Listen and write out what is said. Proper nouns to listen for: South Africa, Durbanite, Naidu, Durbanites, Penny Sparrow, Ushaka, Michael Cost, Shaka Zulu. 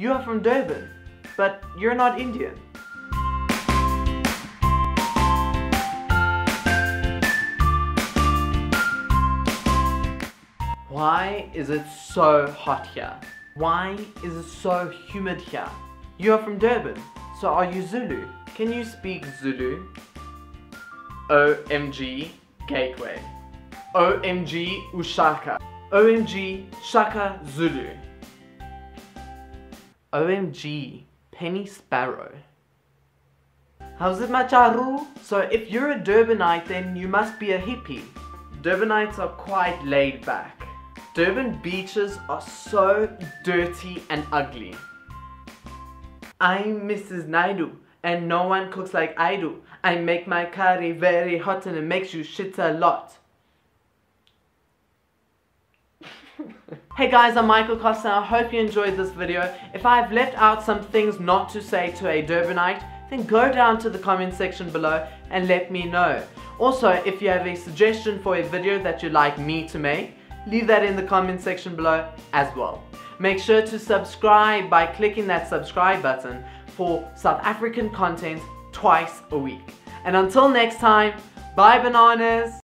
You are from Durban, but you're not Indian. Why is it so hot here? Why is it so humid here? You are from Durban, so are you Zulu? Can you speak Zulu? OMG Gateway. OMG Ushaka. OMG Shaka Zulu. OMG Penny Sparrow. How's it, Macharu? So if you're a Durbanite, then you must be a hippie. Durbanites are quite laid back. Durban beaches are so dirty and ugly. I'm Mrs. Naidu, and no one cooks like I do. I make my curry very hot and it makes you shit a lot. Hey guys, I'm Michael Cost and I hope you enjoyed this video. If I've left out some things not to say to a Durbanite, then go down to the comment section below and let me know. Also, if you have a suggestion for a video that you'd like me to make, leave that in the comment section below as well. Make sure to subscribe by clicking that subscribe button for South African content twice a week. And until next time, bye bananas!